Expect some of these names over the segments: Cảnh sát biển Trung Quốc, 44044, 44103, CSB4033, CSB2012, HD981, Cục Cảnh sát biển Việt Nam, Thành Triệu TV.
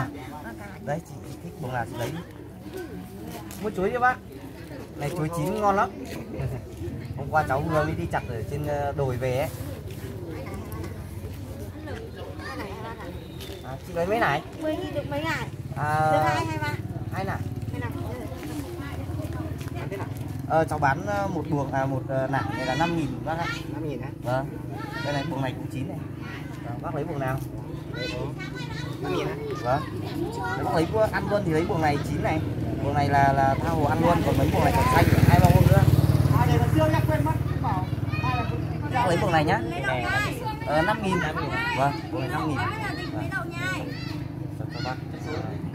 Vâng. Đấy, chị thích buồng là đấy. Mua chuối cho bác. Này chuối chín ngon lắm. Hôm qua cháu Hương đi chặt ở trên đồi về ấy. À, chị lấy mấy này? 10.000 được mấy này? À, được 2 hay 3? 2 này. Cháu bán một buồng à một nải này là 5.000 bác ạ. 5.000 hả? Vâng. Đây này buồng này cũng chín này. Đó, bác lấy buồng nào? Vâng. Bác lấy ăn luôn thì lấy buồng này chín này. Buồng này là tha hồ ăn luôn, còn mấy buồng này còn xanh phải 2-3 hôm nữa. Bác lấy buồng này nhá. 5.000. Vâng, buồng này 5.000. Cho bác.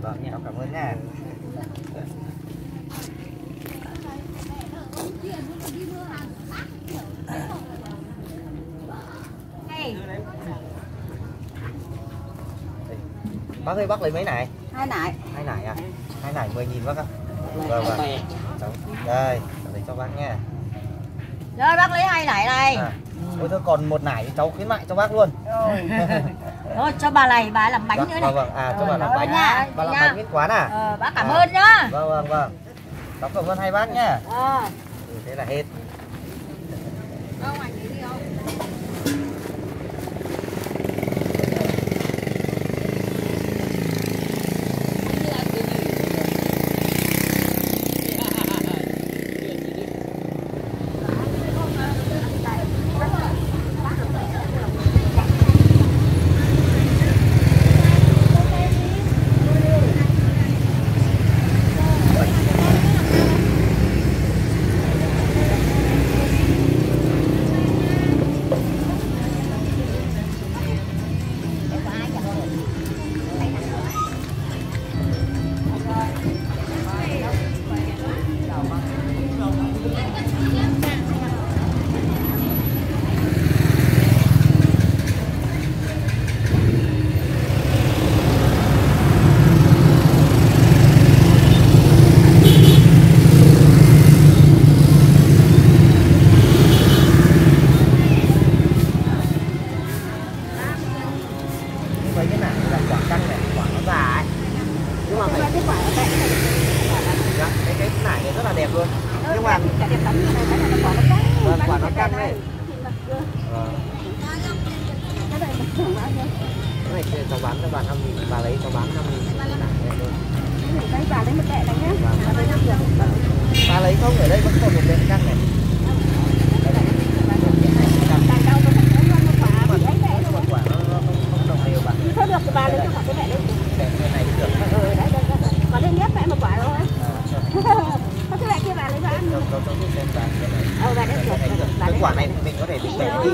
Vâng, cháu cảm ơn nha. Bác ơi, bác lấy mấy nải? 2 nải. 2 nải à? 2 nải 10.000 bác ạ. Vâng vâng. Đây, cháu lấy cho bác nha. Rồi bác lấy 2 nải này. À. Ôi thôi còn 1 nải cháu khuyến mại cho bác luôn. Thôi cho bà này, bà làm bánh nữa này. Vâng vâng, à cho bà làm bánh nha. Bà làm bánh miễn quán à? Bác cảm ơn nhá. Vâng vâng vâng. Cháu cảm ơn hai bác nhá. Thế là hết. Không anh đi không? Quả nó căng đấy. Cái này cháu bán cho bà 5.000, bà lấy cháu bán 5.000. Bà lấy một kệ này nhé. Bà lấy không, ở đây vẫn còn một đèn căng này. Bà lấy cho cái mẹ đấy. Cái này được. Có nên nhét mẹ một quả đâu ấy. Có cái mẹ kia bà lấy bà ăn. Bà đấy được. Cái quả này mình có thể để đi.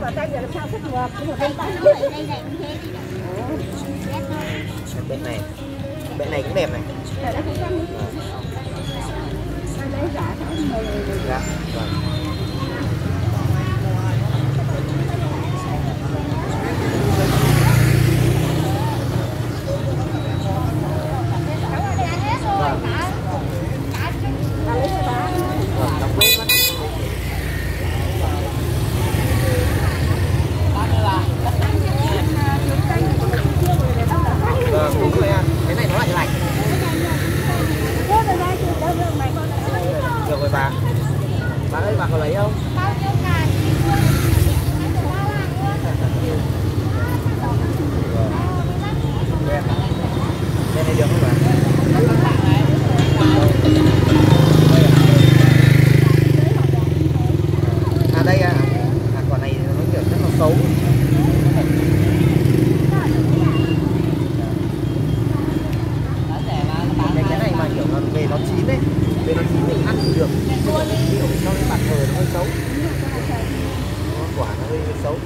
Bà tay giờ làm sao thích được. Cái một bên tay nó ở đây này cũng thế. Bên này. Bên này cũng đẹp này. Đấy cũng xem đi. Anh lấy giá cho anh 10. Dạ. Bà ơi, bà có lấy không? Bao nhiêu ngàn? Bên này được không bà? À đây à, quả này nó kiểu rất là xấu. Cái này mà kiểu về nó chín đấy, về nó chín mình ăn thì được. Sau cái mặt mờ nó hơi xấu, quả nó hơi xấu.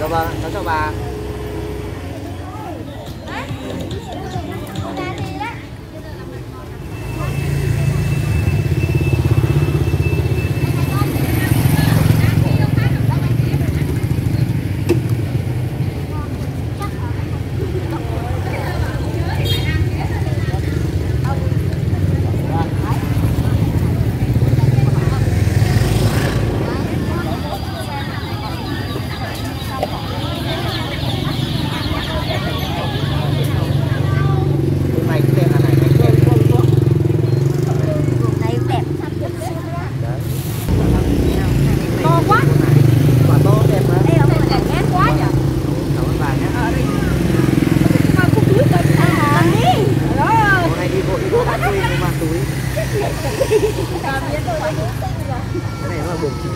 Rồi bà, cháu cho bà. Cái này nó là buồng chín,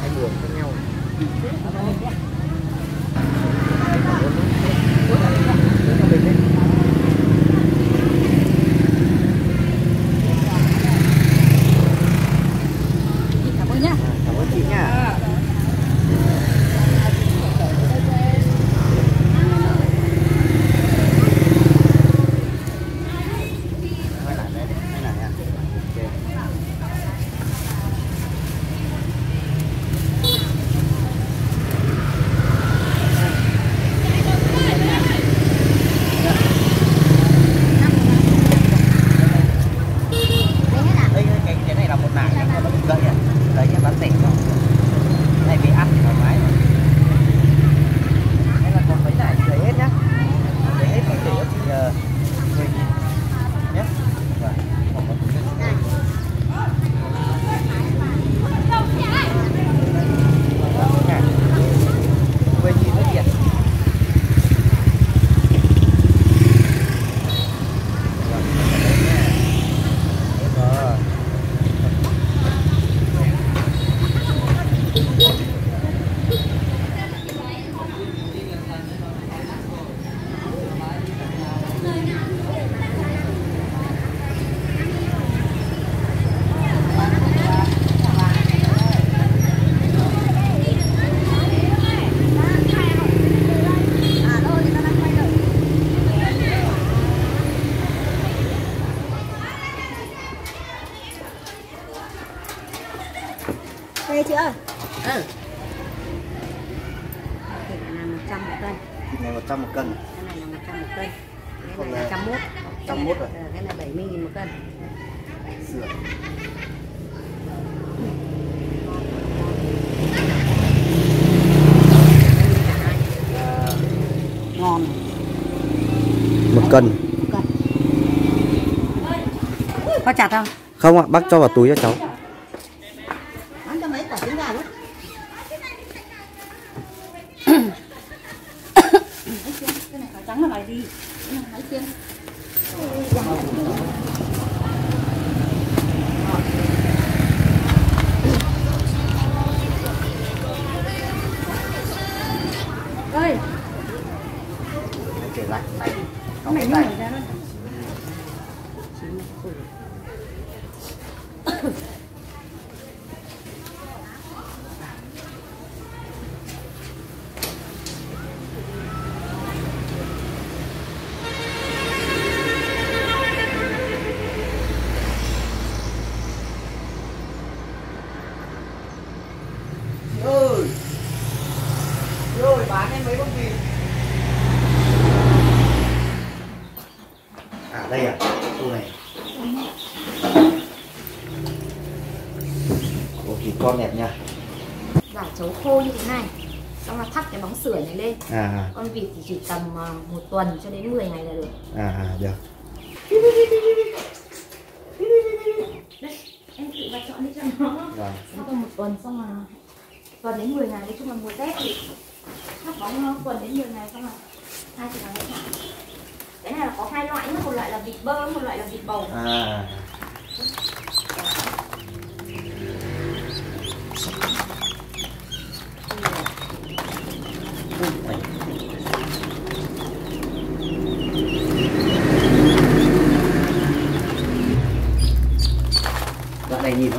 hai buồng khác nhau. Cảm ơn nhá. Cảm ơn chị nha. Đây chị ơi. Ừ. Thịt là 100 một cân. Thịt này 100 một cân. Cái này là 100 một cân. Cái này là 101. 101 rồi. Cái này 70.000 một cân. Sườn. Ngon. 1 cân. 1 cân. có chặt không? Không ạ, bác cho vào túi cho cháu. Bán cho mấy quả trứng gà đấy. Cái này phải trắng là bài gì? Cái này phải chiên. Ơi. Cái này nó ra đó. Bán em mấy con vịt. À đây à, tô này. Ủa vịt con đẹp nha. Giả chấu khô như thế này, xong là thắt cái bóng sưởi này lên. À. Con vịt thì chỉ tầm 1 tuần cho đến 10 ngày là được. À được. Đấy, em tự vào chọn đi cho nó. Vâng. Sau tầm 1 tuần xong là tuần đến 10 ngày, nói chung là mùa Tết thì nó có quần đến đường này xong rồi hai chị làm cái này. Cái này là có hai loại, một loại là vịt bơ, một loại là vịt bầu. À. Đoạn này nhìn nó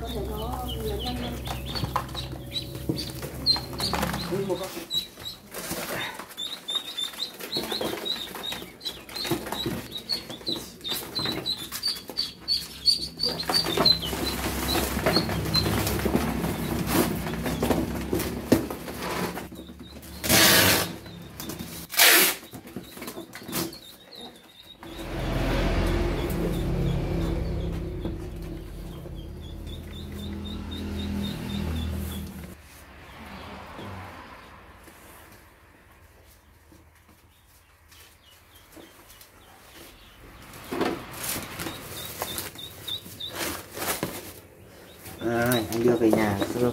Có thể có lớn hơn. Anh đưa về nhà cho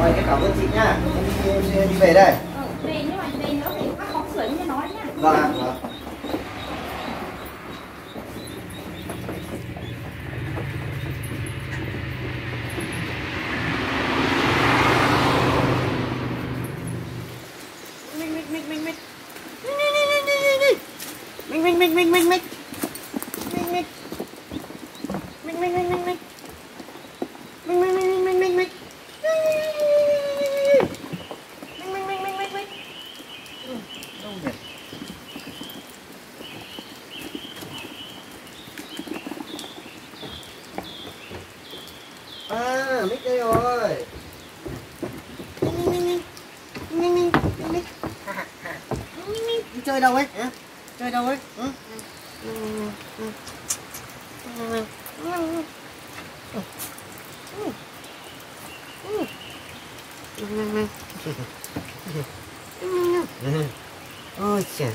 Rồi, cảm ơn chị nha. Em đi về đây. Về nhưng mà về nữa phải các bóng suối như nói nha. Vâng. À, mic đây rồi. Chơi đâu ấy? Chơi đâu ấy? Ôi trời,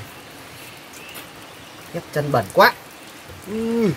nhấc chân bẩn quá. Ui.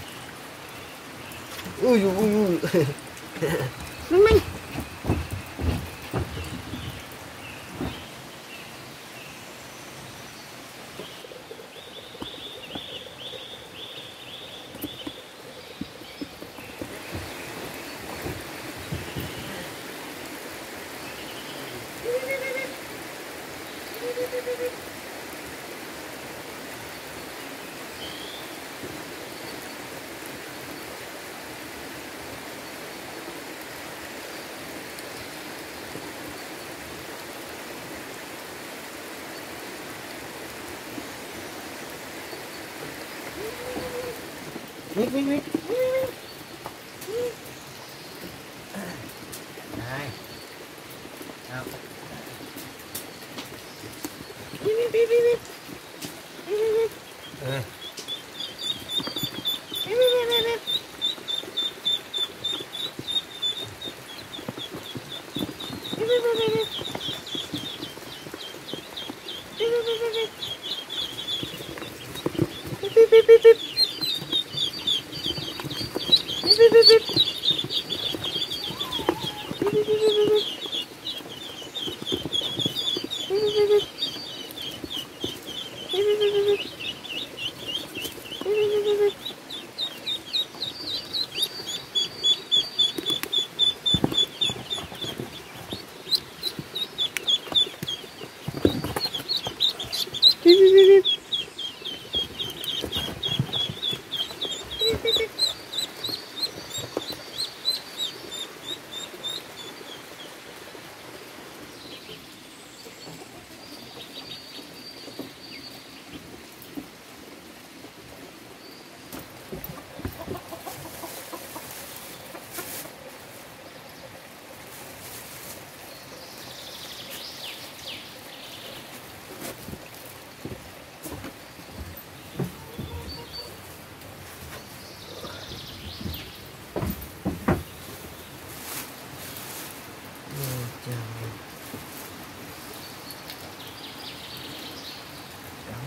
Minh Mít. Này. Nào. Mít.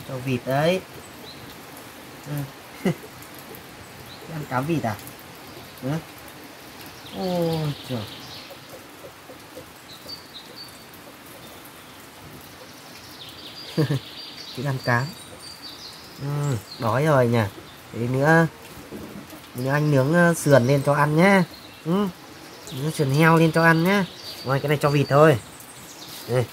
Cho vịt đấy. Ăn cám vịt à? Ôi trời. Chị ăn cám. Đói rồi nhỉ. Thế nữa anh nướng sườn lên cho ăn nhé. Nướng sườn heo lên cho ăn nhé. Rồi cái này cho vịt thôi. Đây.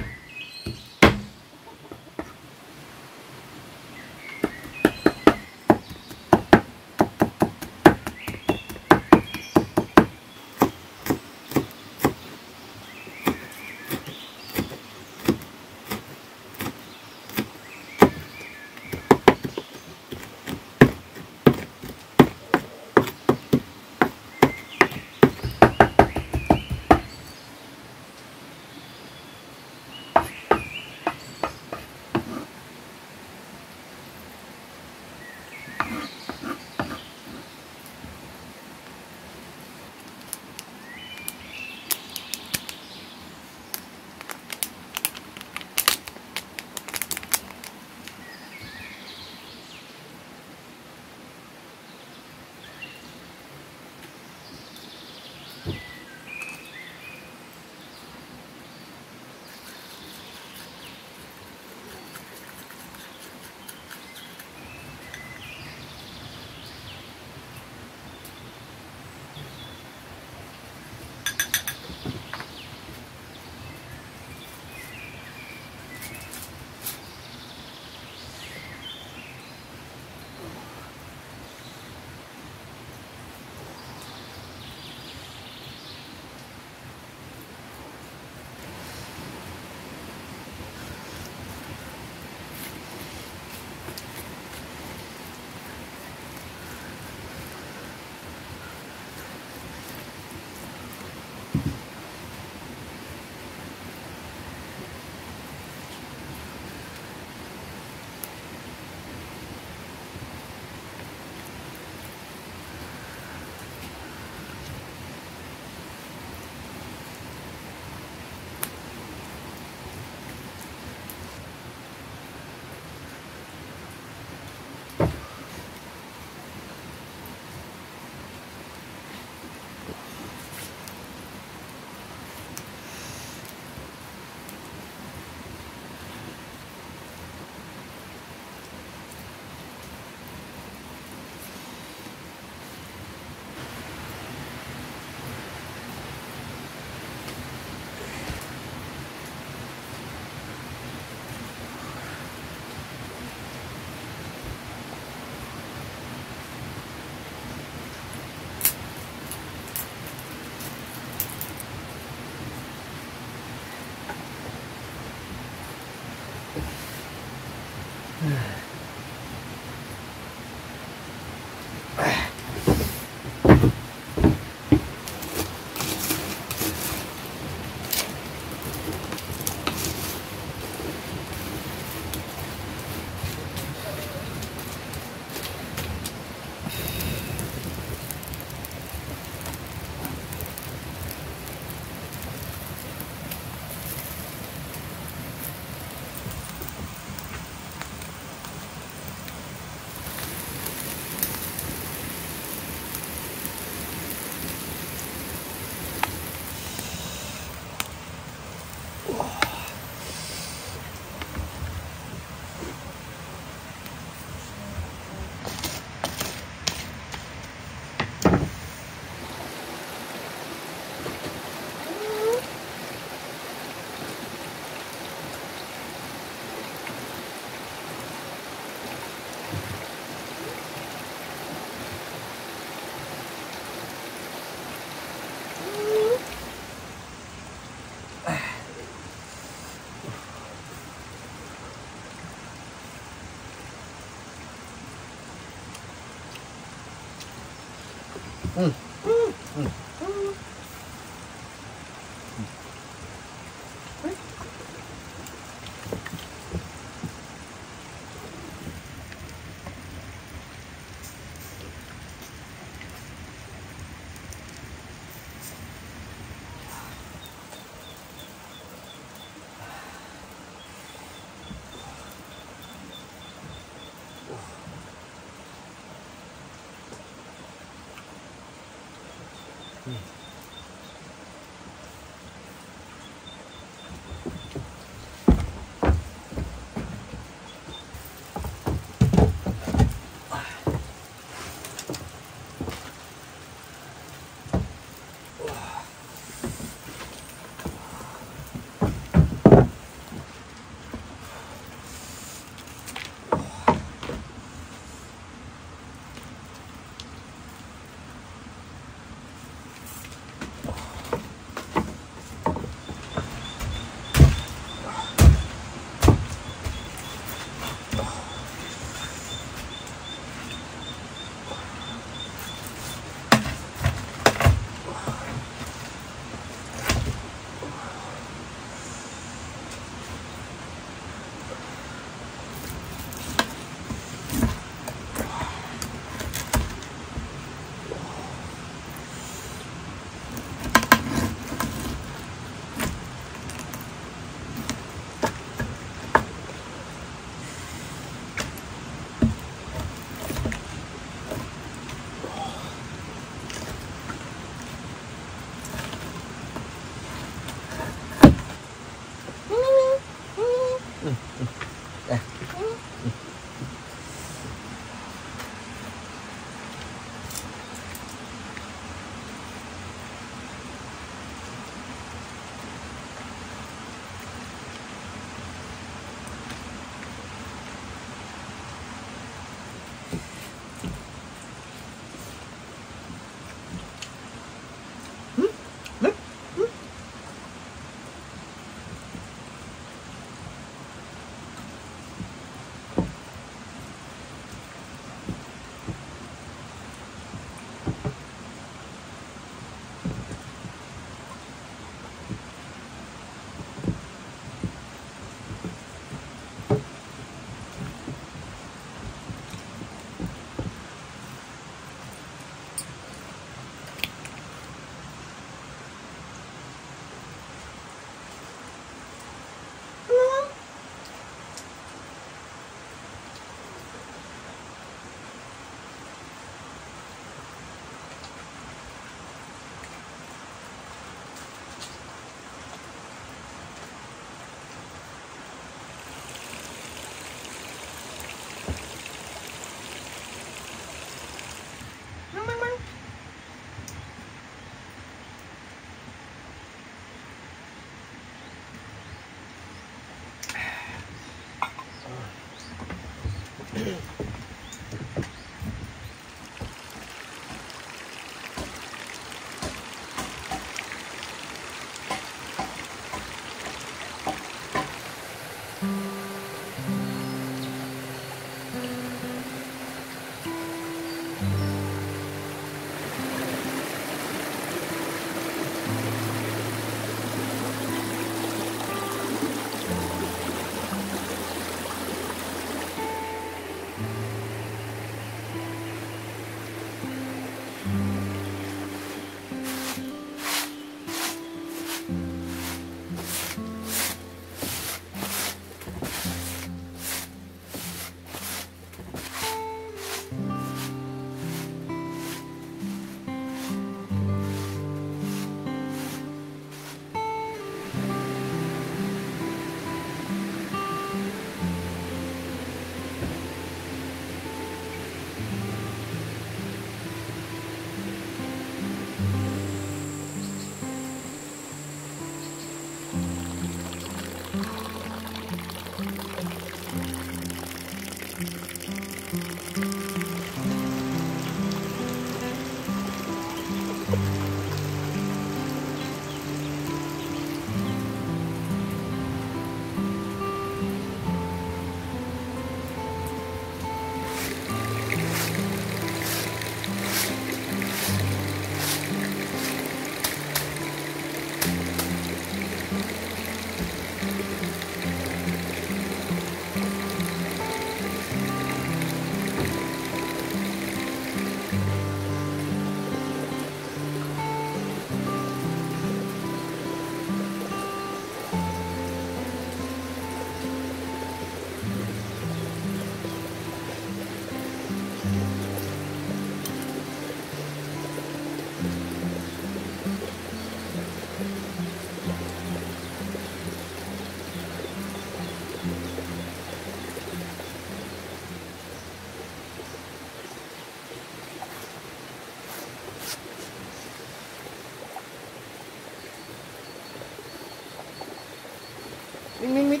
Mít.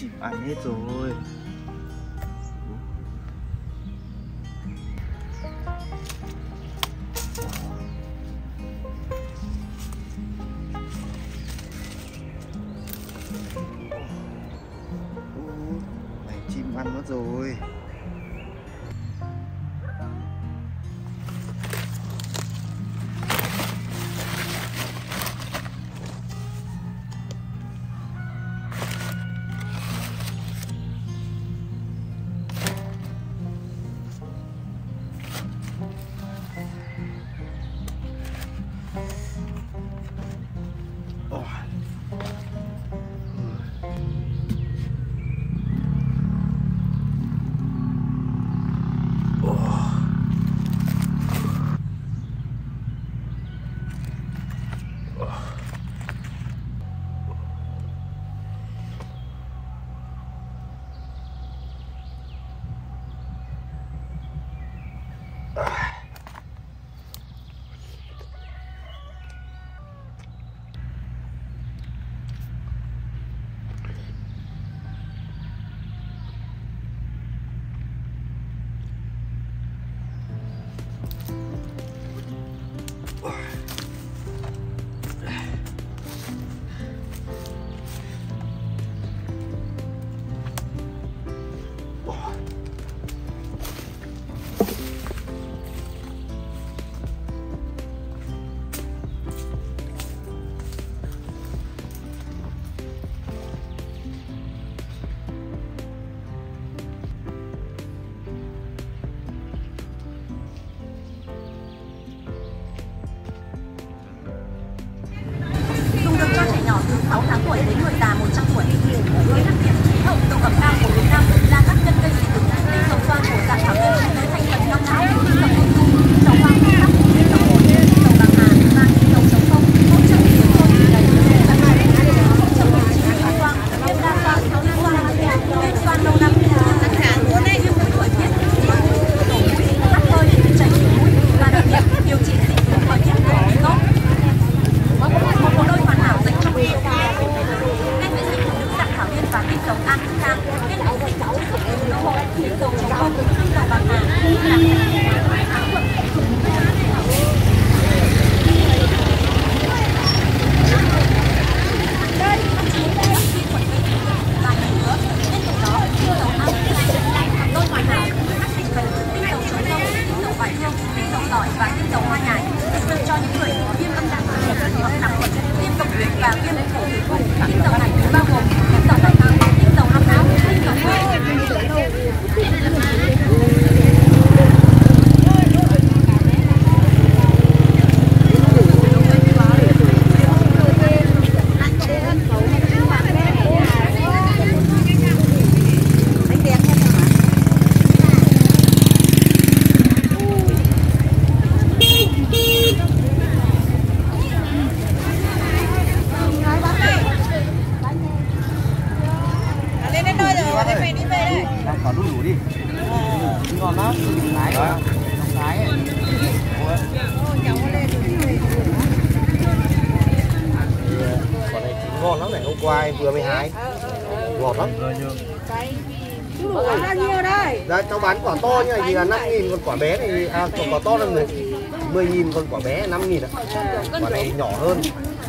Chịu ảnh hết rồi. Này chim ăn mất rồi. còn đó, lái rồi, lái. Còn này chín ngon lắm này, hôm qua vừa mới hái, ngọt lắm. Quả nhiều đây. Dạ, cháu bán quả to như này thì là 5.000, còn quả bé này, quả to là 10.000, còn quả bé 5.000 ạ. Quả này nhỏ hơn,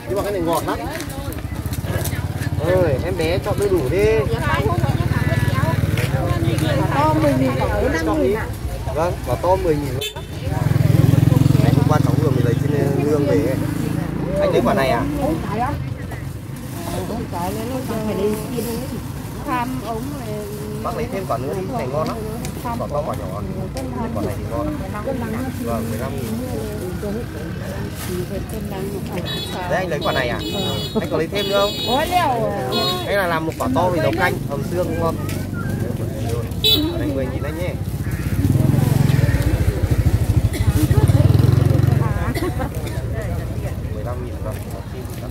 nhưng mà cái này ngọt lắm. Ơi, em bé chọn đầy đủ đi. Quả to 10.000, quả lớn 5.000 ạ. Vâng, quả to 10.000. Ngày hôm qua cháu vừa mới lấy trên lương về. Anh lấy quả này à? Bác lấy thêm quả nữa thì này ngon lắm. Quả to quả nhỏ, quả này thì ngon. Vâng, 15.000. Đấy, anh lấy quả này à? Anh có lấy thêm nữa không? Hay là làm một quả to thì nấu canh, hầm xương ngon. Anh 10.000 anh nhé.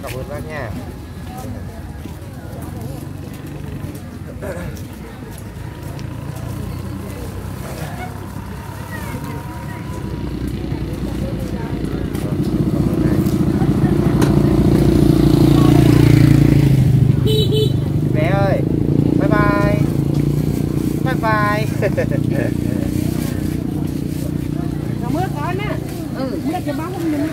Cảm ơn bác nha. Bé ơi, bye bye. Bye bye. Cảm ơn con á. Ừ, biết cái báo không nhìn.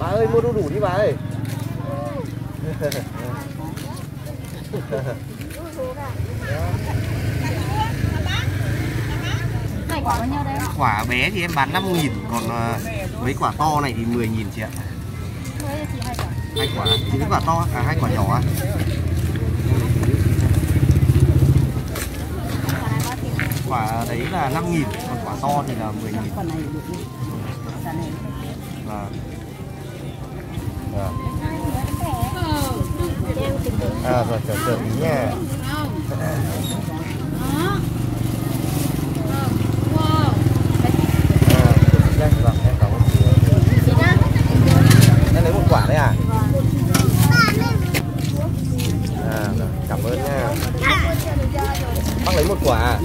Ơi, mua đu đủ đi bà ơi. Quả bé thì em bán 5.000, còn mấy quả to này thì 10.000 chị ạ. Hai quả, mấy quả to à, hai quả nhỏ. Quả đấy là 5.000, còn quả to thì là 10.000. Và à rồi chờ chờ tí nha. Em lấy một quả đấy à? À rồi, cảm ơn nha. Bác lấy một quả.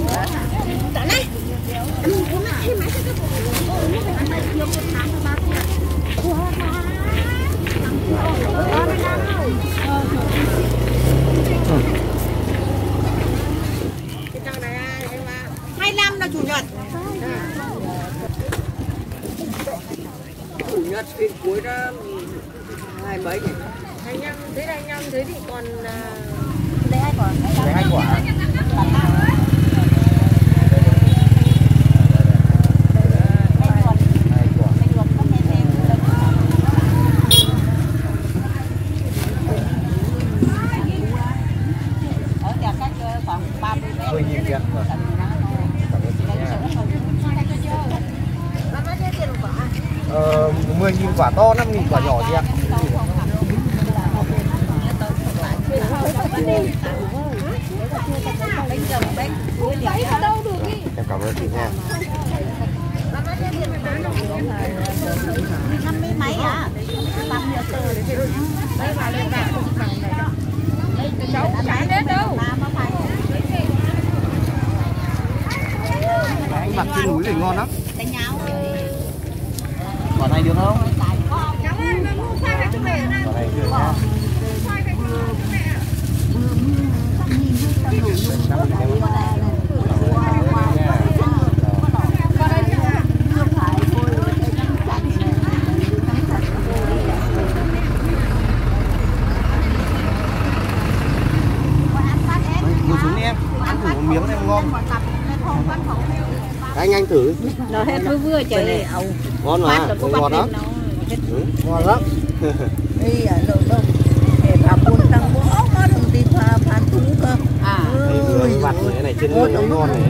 Nhật phiên cuối ra 2 mấy nhỉ? 25, thế là 25, thế thì còn... Đấy 2 quả. Đấy 2 quả. Quả to 5.000, quả nhỏ chị ạ. Em cảm ơn chị nha. 50 mấy à? Anh mặc trên núi thì ngon lắm. Quả này được không? Ngồi xuống đi em, ăn thử một miếng em ngon. Anh thử. Nó hết vừa trời ẩu. Ngon mà, ngon lắm. Ngon lắm. Đi ở đâu đâu. Để bà buôn tăng bố ốc á, đừng đi pha thúng cơ. À. Ôi dồi ôi. Cái này trên người nó ngon này.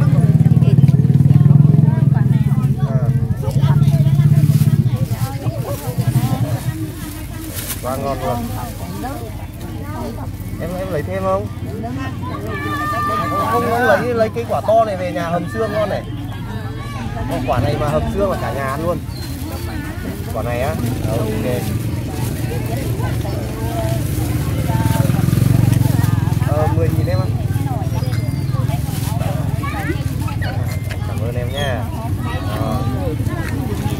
Quá ngon luôn. Em lấy thêm không? Không lấy cái quả to này về nhà hầm xương ngon này. Còn quả này mà hầm xương là cả nhà ăn luôn. Quả này á, ok. 10.000 em ạ. Cảm ơn em nha.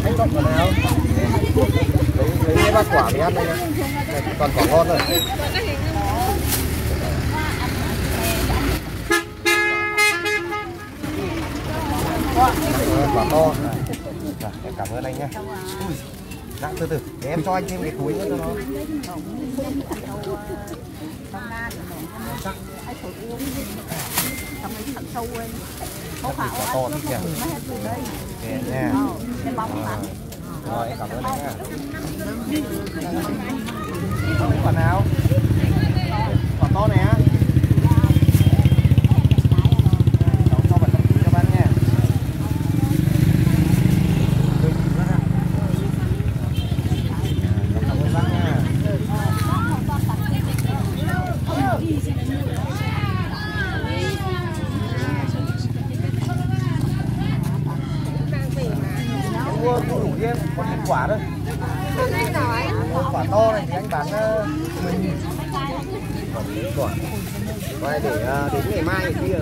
Anh còn quả nào? Lấy cái bát quả mình ăn đây nha. Toàn quả ngon rồi. Quả to. Em cảm ơn anh nha. Dạ, từ từ, để em cho anh thêm cái túi nữa cho nó. To tí kìa. Kìa nha. Rồi, em cảm ơn anh nha. Quả nào? Quả to này á. Quả thôi. Quả to này thì anh bán 10.000. Quả. Rồi để đến ngày mai thì kia.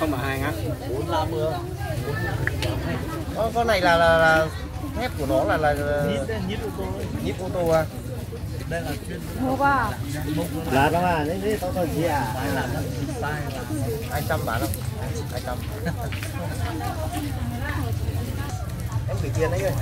Không phải hàng á. Con này là thép của nó là nhíp ô tô à? Đây là chuyên là đó mà, đấy tao gì à? Sai là 200 bán không? 200. Em gửi tiền đấy rồi.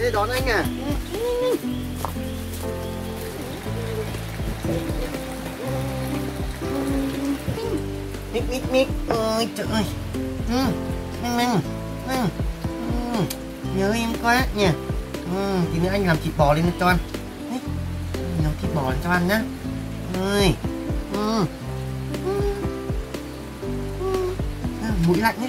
Đây đón anh à. Mít mít mít. Ôi trời ơi. Nhớ em quá nhỉ. Thì nữa anh làm thịt bò lên cho ăn. Làm thịt bò lên cho ăn nhá. Ôi. Mũi lạnh nhé.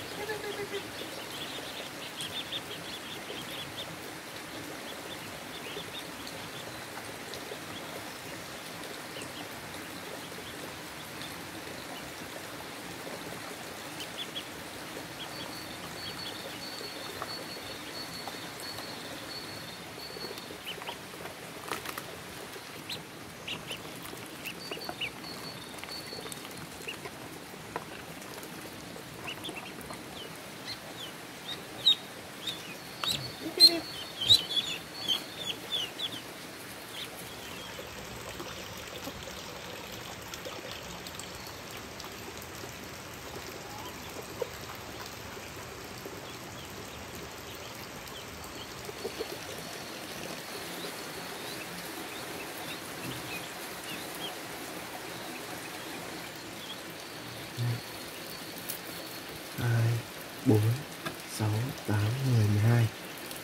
4, 6, 8, 10, 12,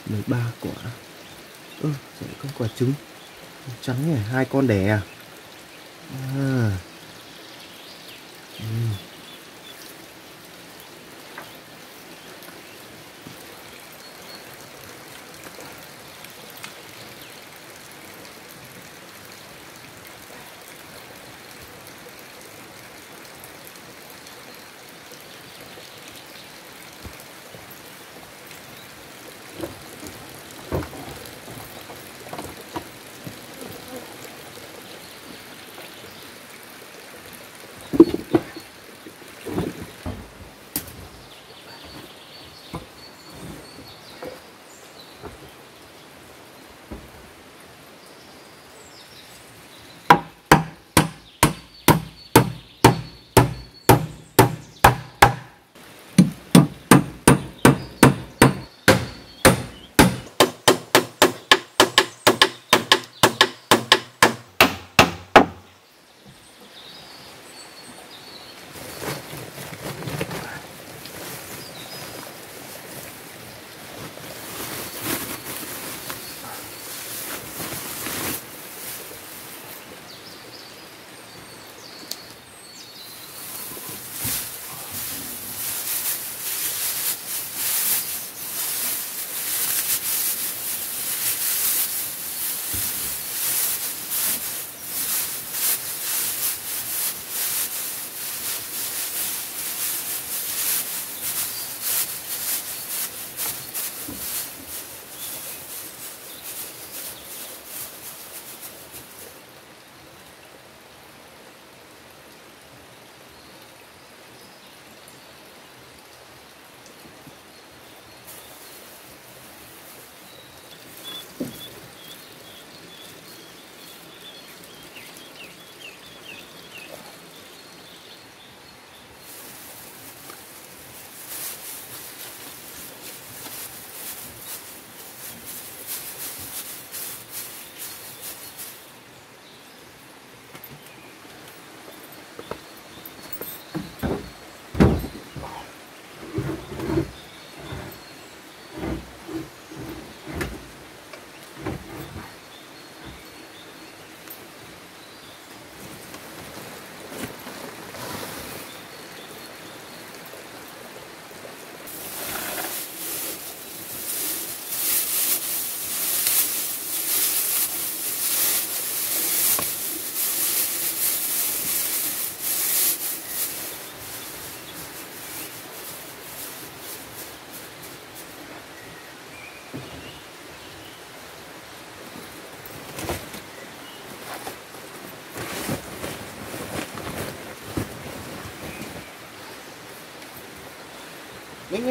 13 quả. Ơ, rồi có quả trứng trắng này, 2 con đẻ à?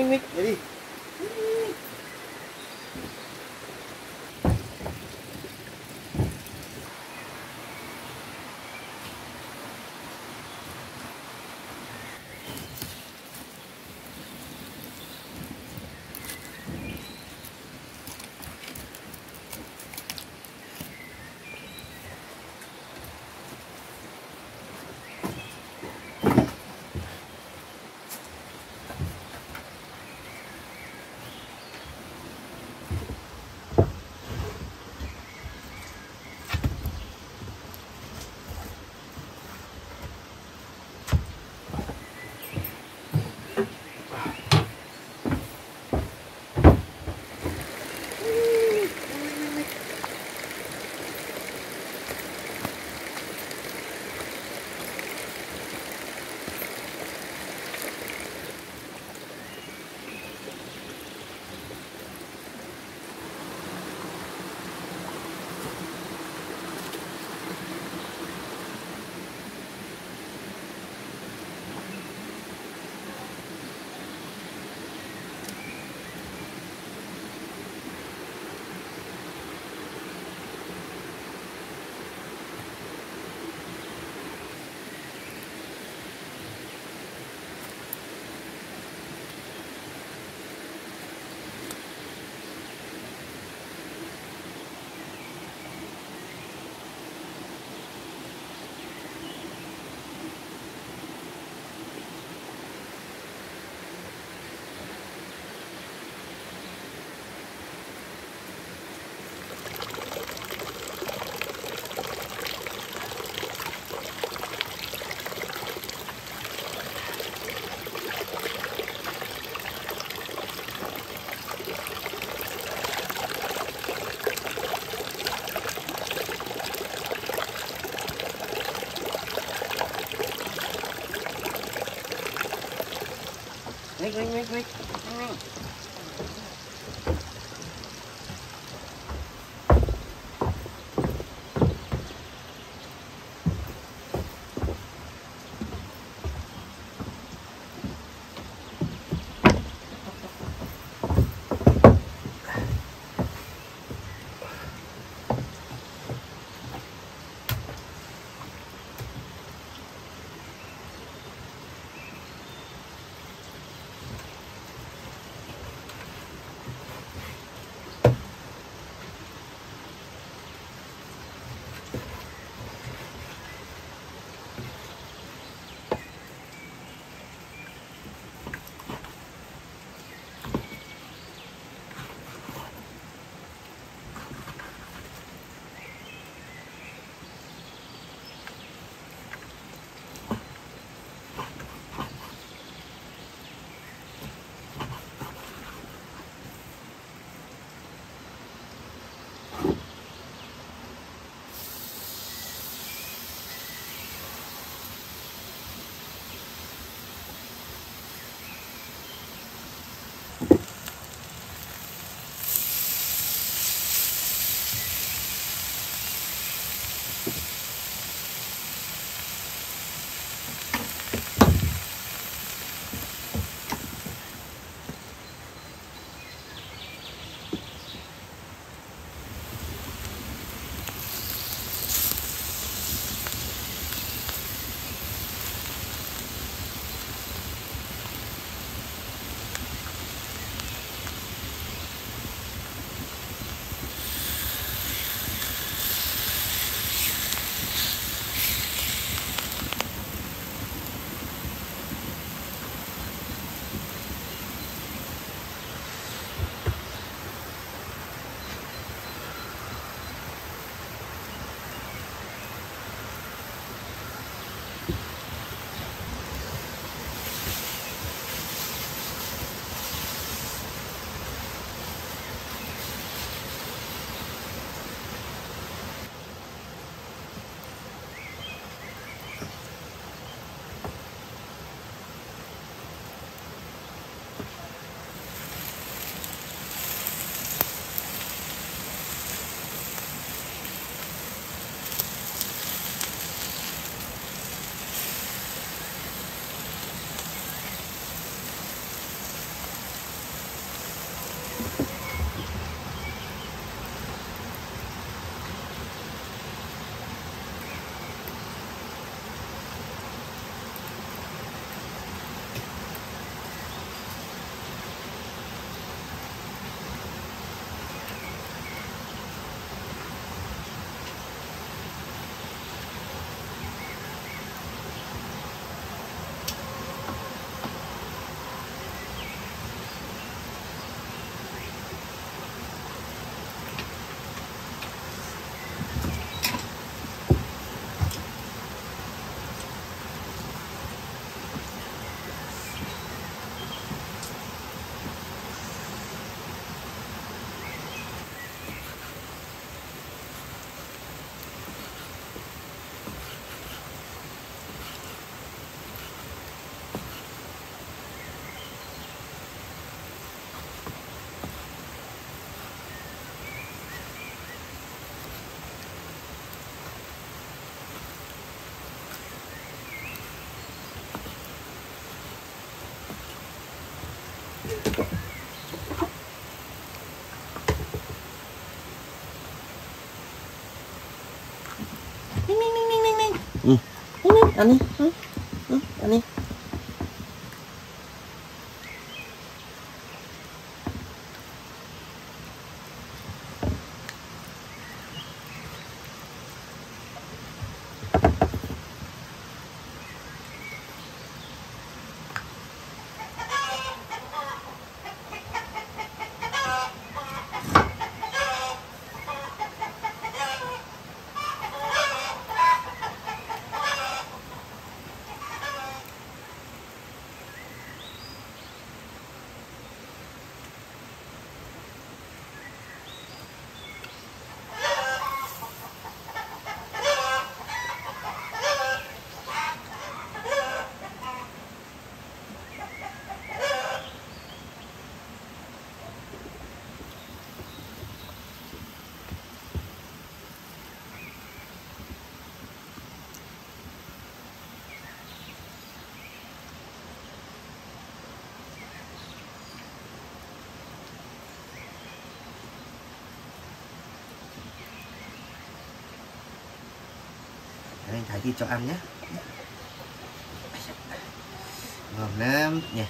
Mích để đi. Ăn đi, ăn đi. anh Thái thịt cho ăn nhé. Ngon lắm nhỉ.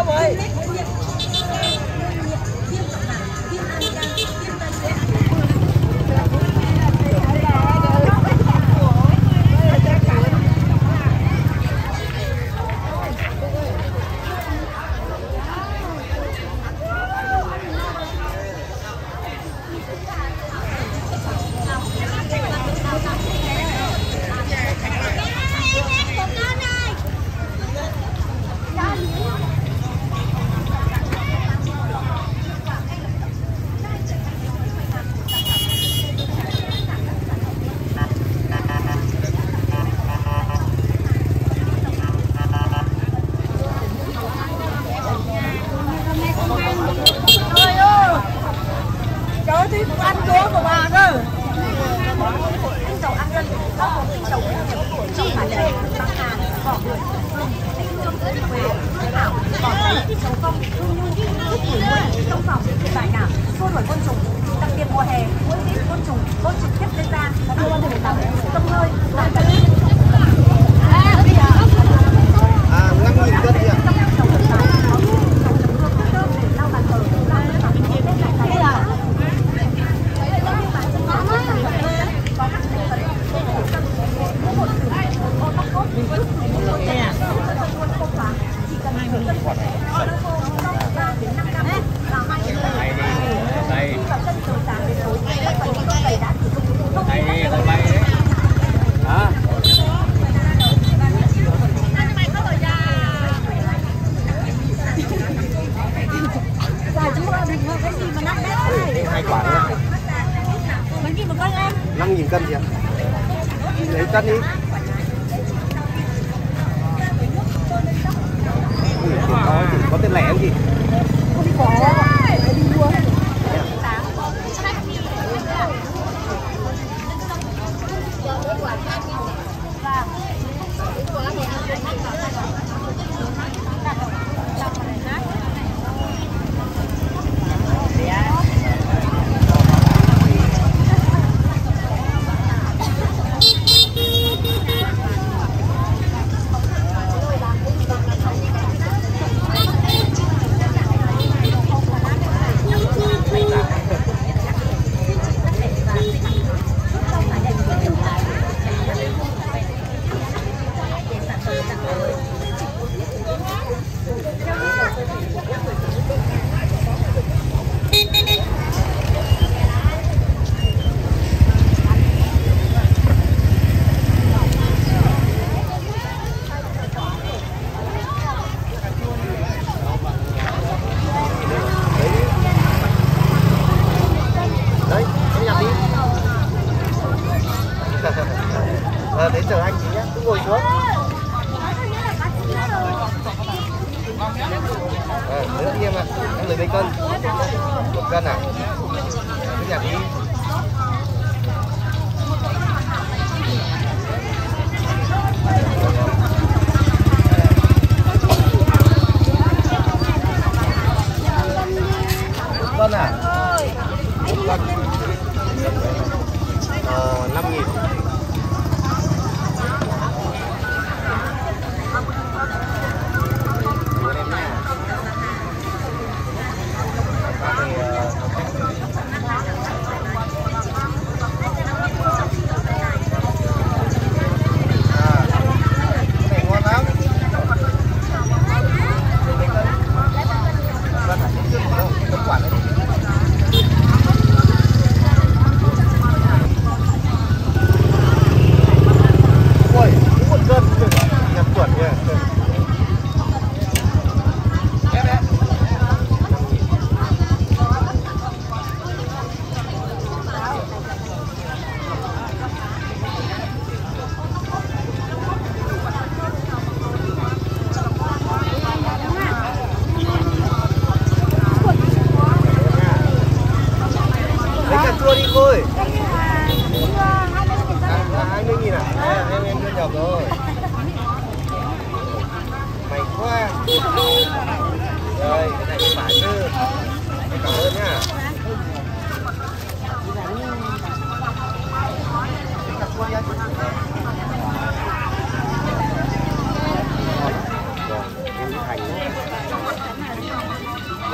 đâu rồi?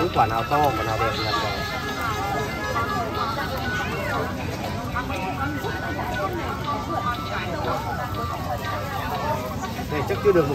muốn quả nào to quả nào đẹp là được. Này chắc chưa được 1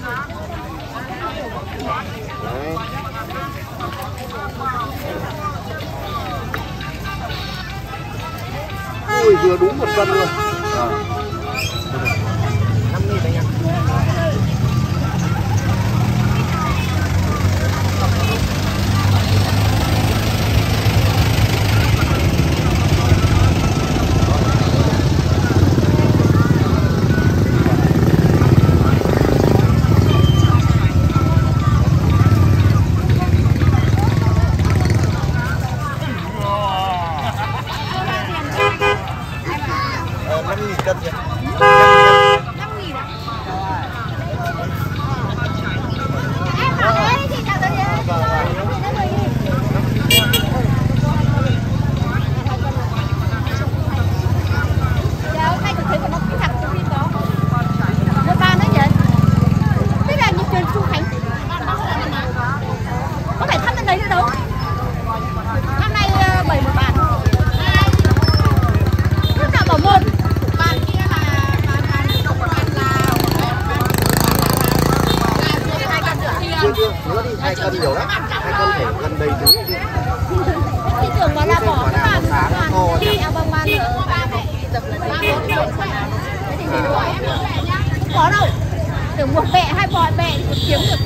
Đấy. Ui vừa đúng 1 cân luôn. À. 50 anh em.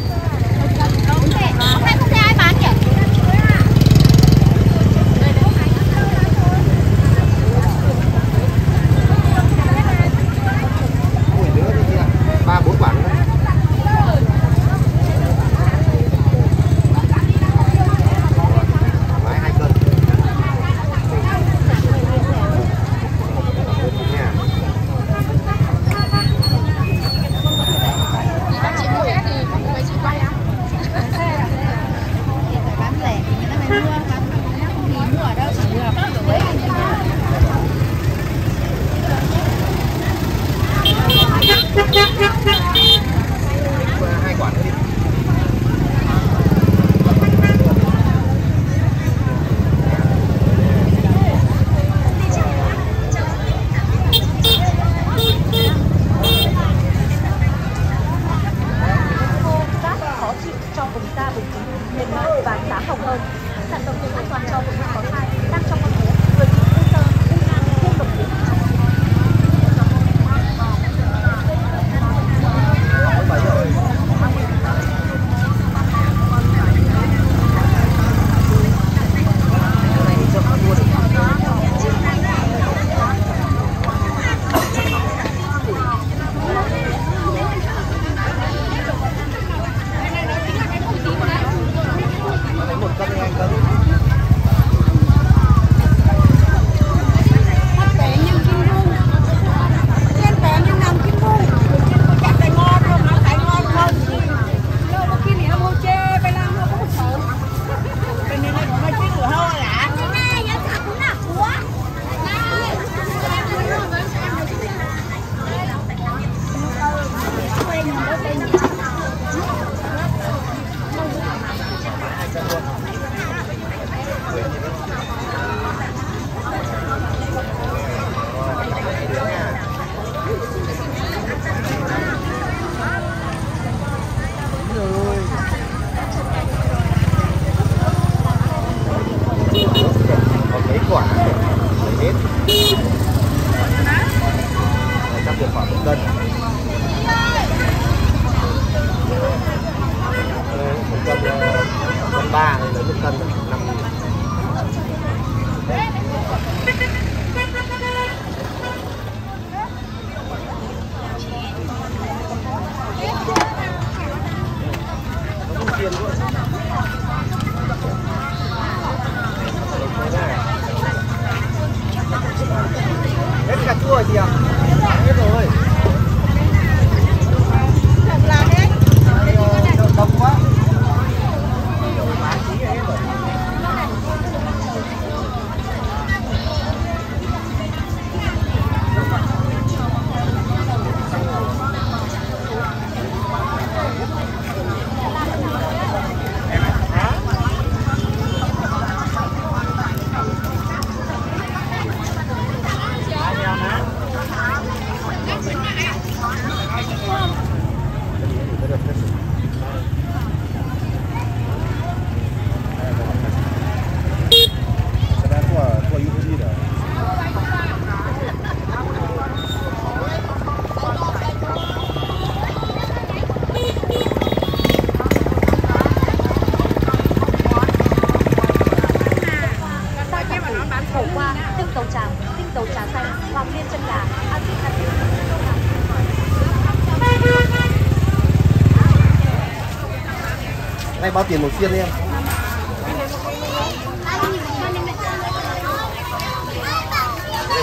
Này bao tiền một phiên em?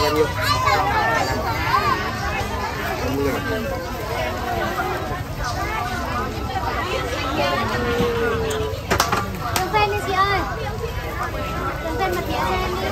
Đây bao nhiêu? Đường ven đi chị ơi. Đường ven mà chị ơi em đi.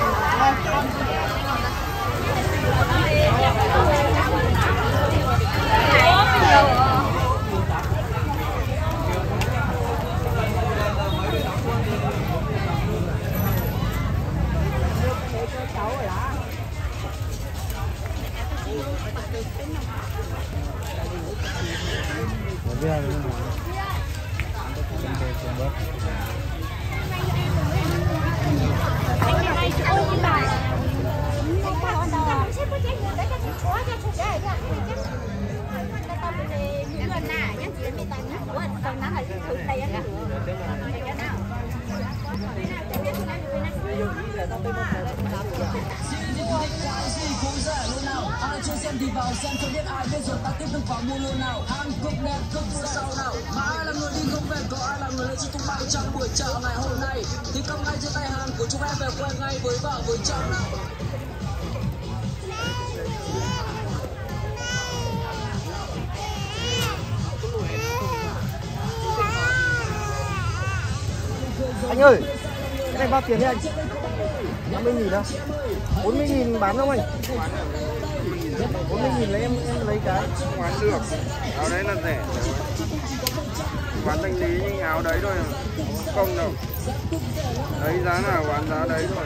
Đi vào xem cho biết ai biết rồi ta tiếp tục vào mua luôn nào. Hàng cực đẹp cực mua sau nào. Mà ai là người đi không về, có ai là người lên trên tung bay trong buổi chợ ngày hôm nay thì cầm ngay trên tay hàng của chúng em về quen ngay với vợ với chồng nào. Anh ơi, cái này bao tiền đấy anh? 50.000 đâu? 40.000 bán không anh? 40.000 lấy em lấy cái bán được. Áo đấy là rẻ. Bán thanh lý nhưng áo đấy thôi không đâu. Đấy giá nào bán giá đấy thôi.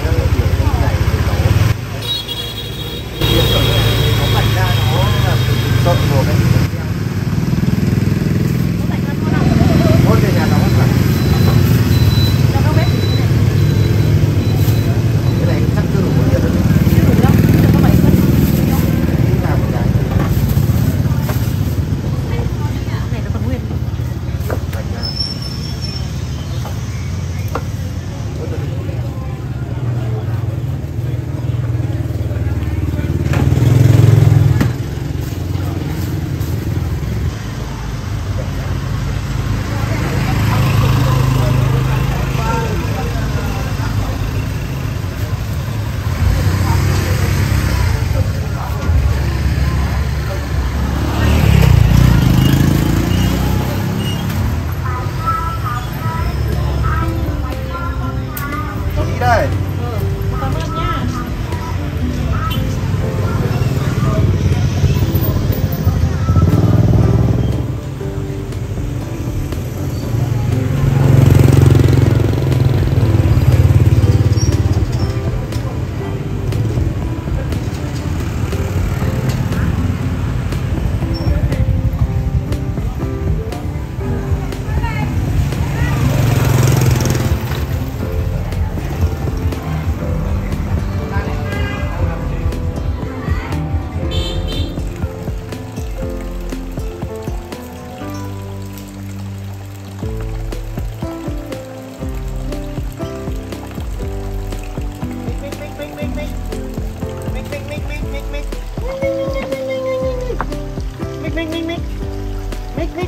mít.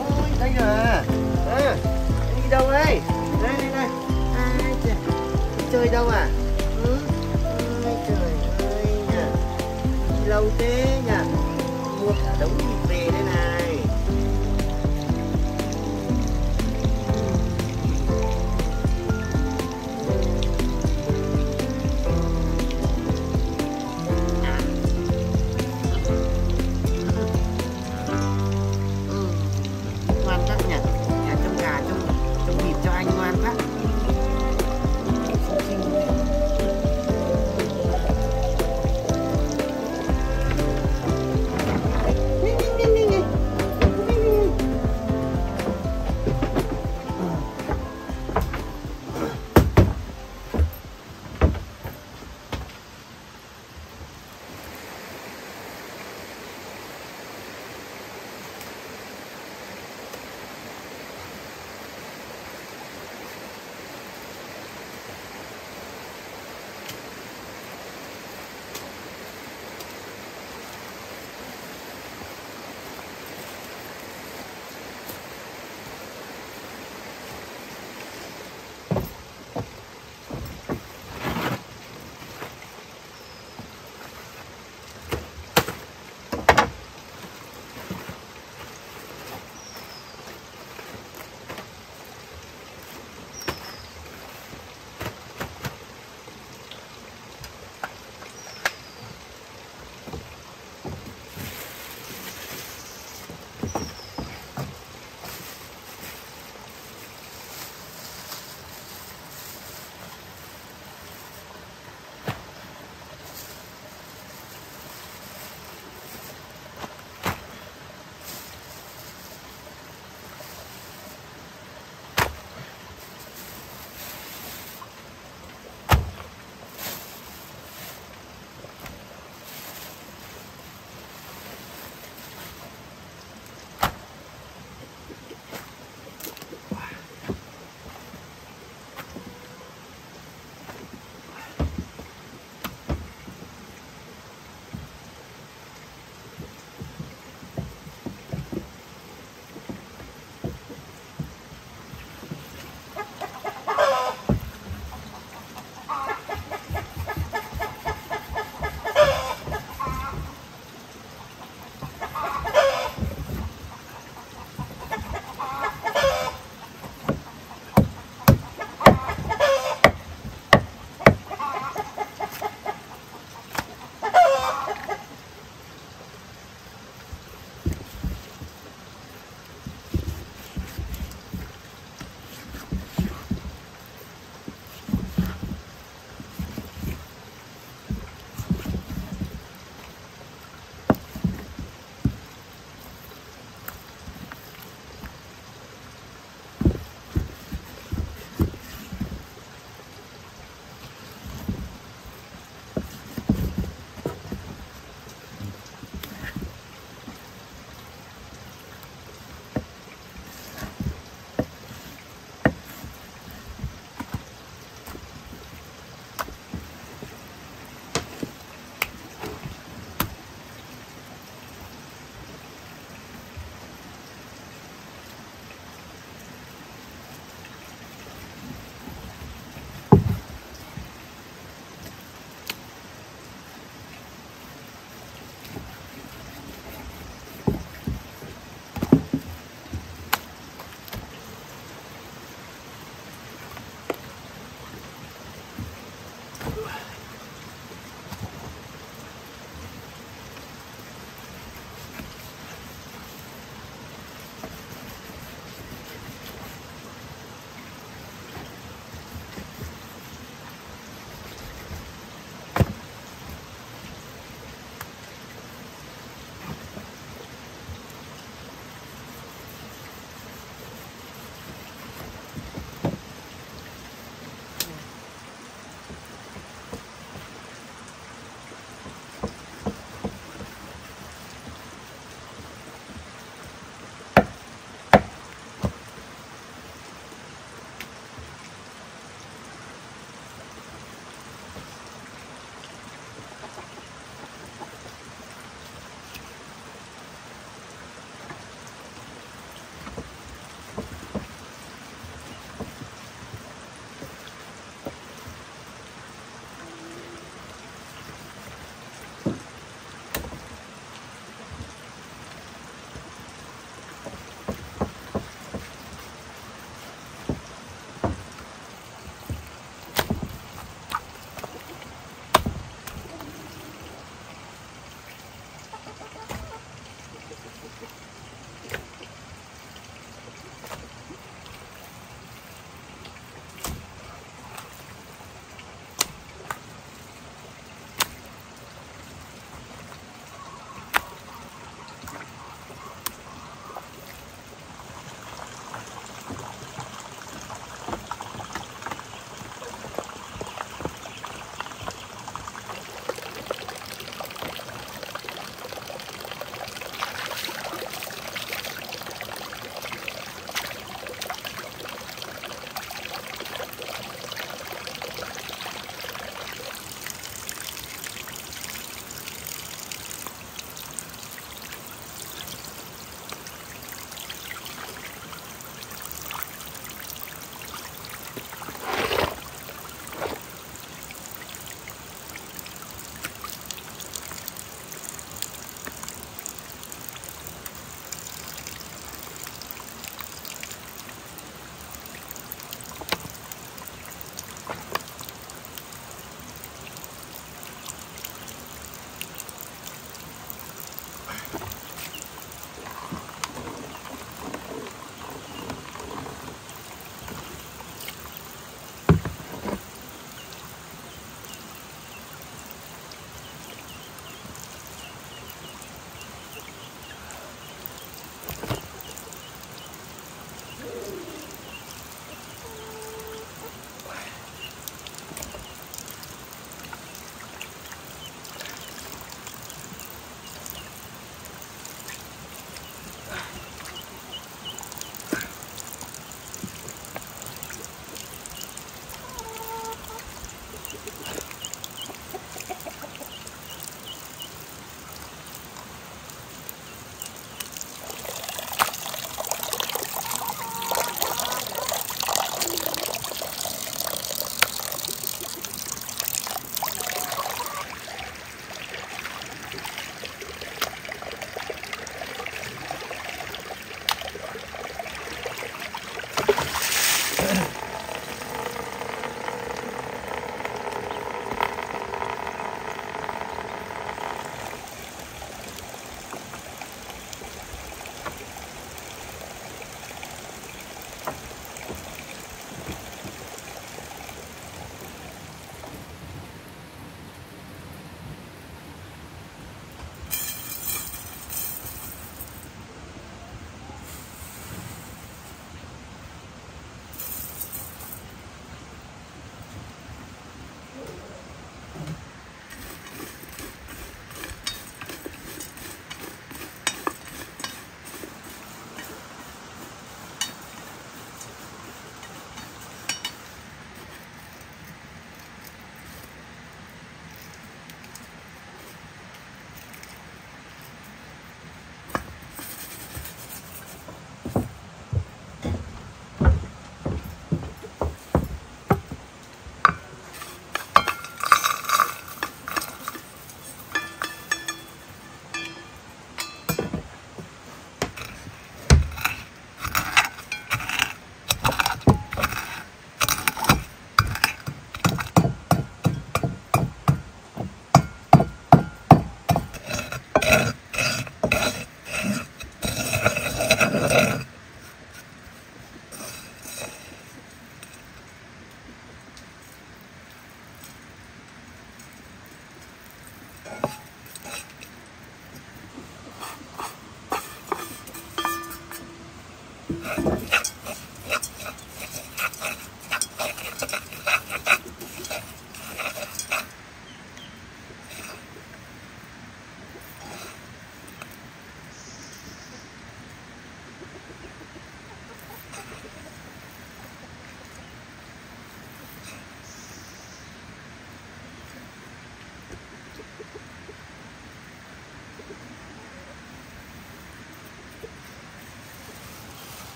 Ôi, đây là. À, đi đâu đây? Đây. Ai trời. Chơi đâu à? Ừ. Ôi trời ơi nhỉ. Đi lâu thế nhỉ. Mua cả đống thịt về đây này. Hãy subscribe cho kênh Thành Triệu TV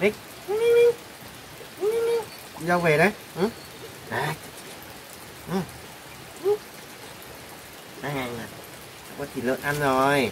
Đấy. Giao về đấy. Ừ. Đấy. Ừ. Đây này, có thịt lợn ăn rồi.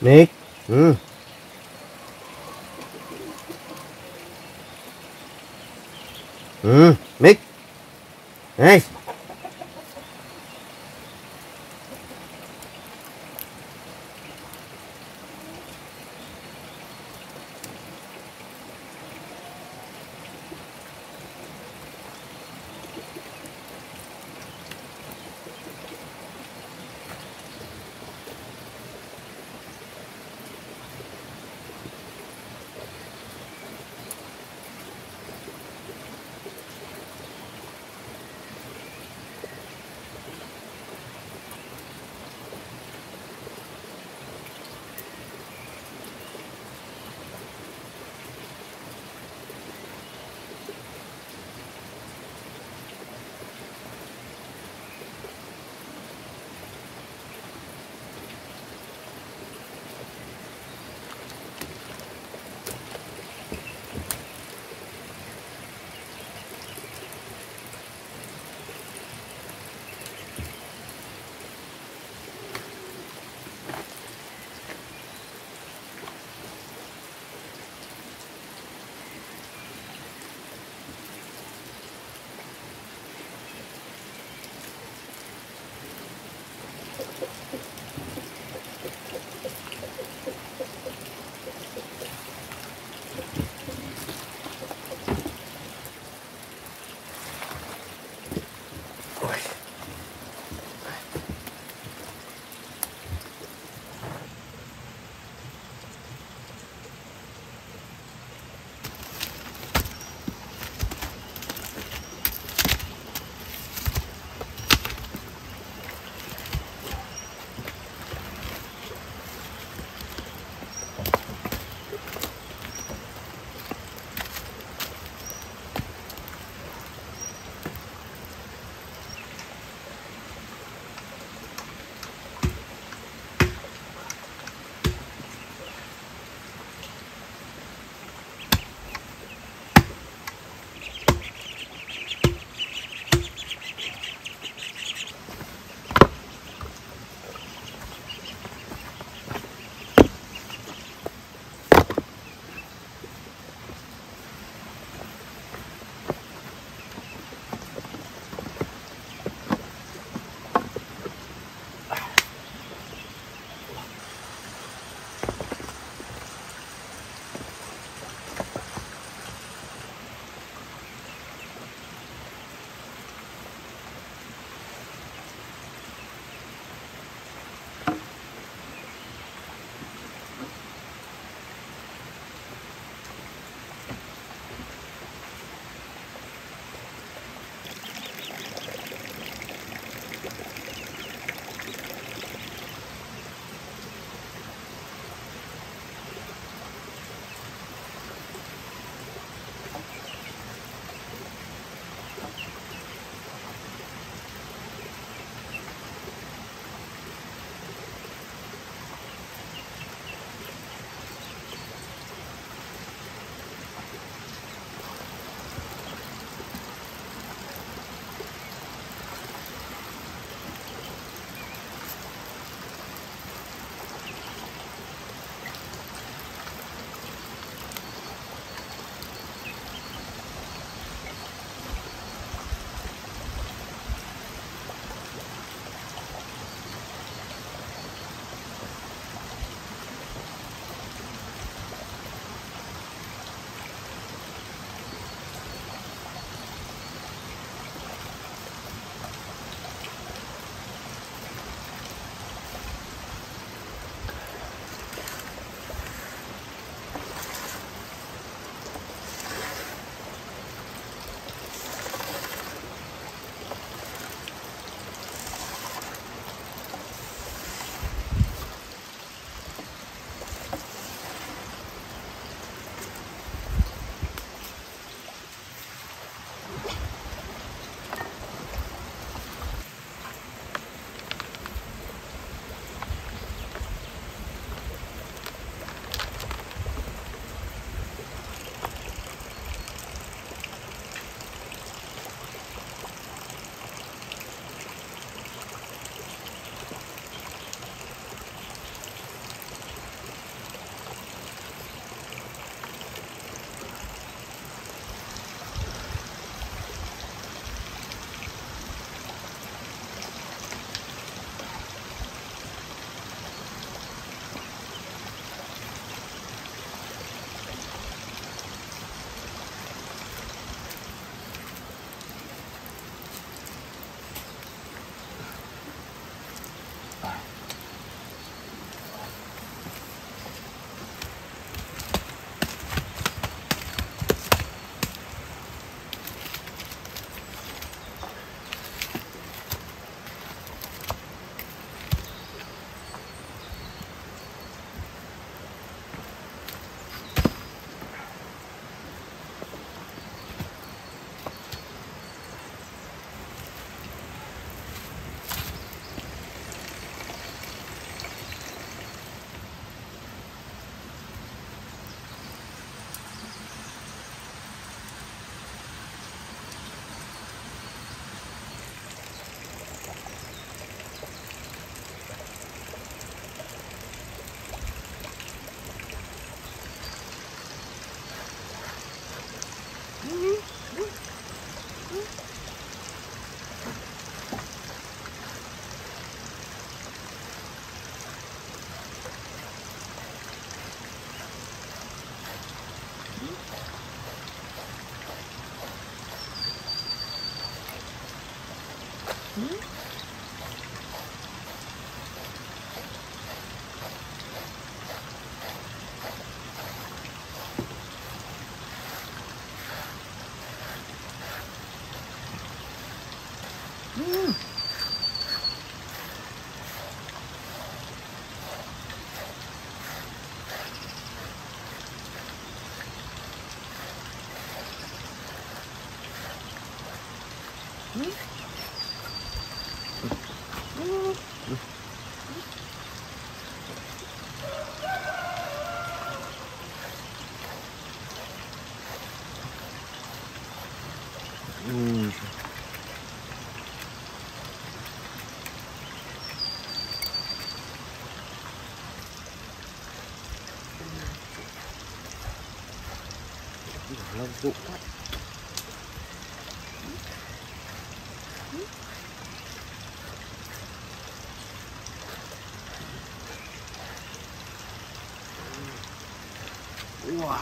Nick. Ừ. Ừ, Nick. Này. Lâu trụ quá. Wow.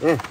Minh.